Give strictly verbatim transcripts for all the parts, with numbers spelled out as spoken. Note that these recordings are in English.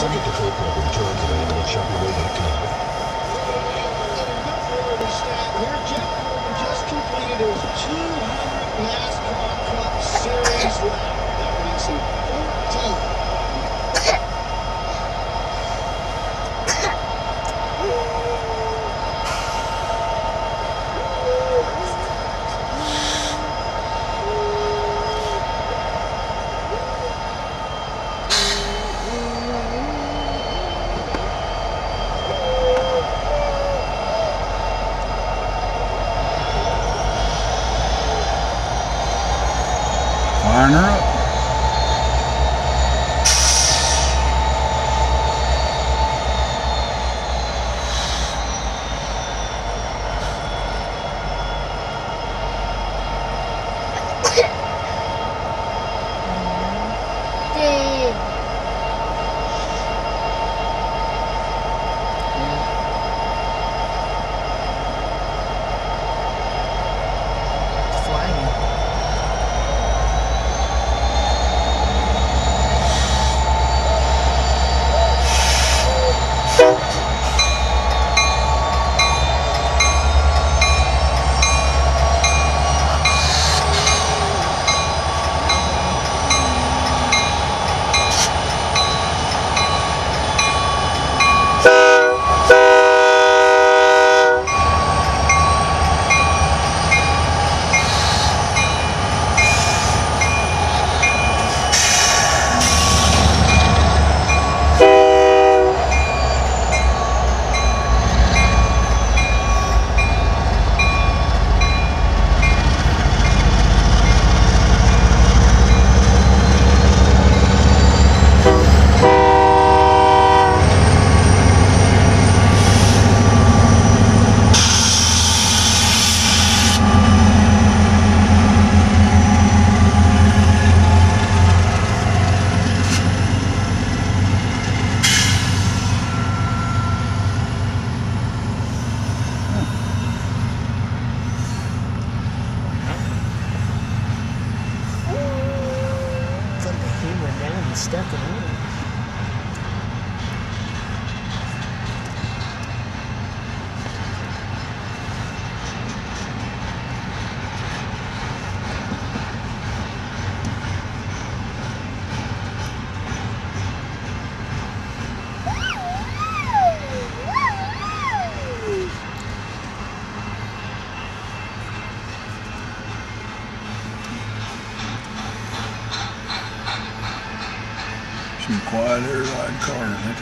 Second to full court, return to the middle, shot your way back to the middle. Another stat here, Jeff Gordon just completed his two hundredth NASCAR Cup Series lap. That makes him fourteenth. Line her up. Stepping in. Quiet air ride car, isn't it?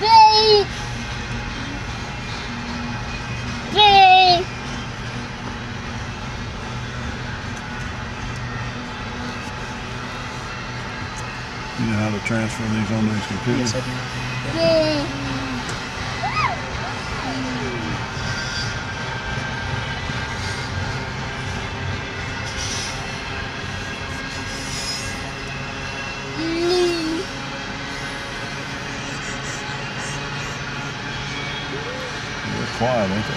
Hey! Hey! You know how to transfer these on these computers? Yes, I do. Hey! Quiet, ain't it?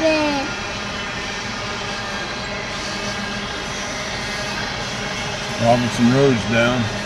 there. Robinson Road's down.